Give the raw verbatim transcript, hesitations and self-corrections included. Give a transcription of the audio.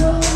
so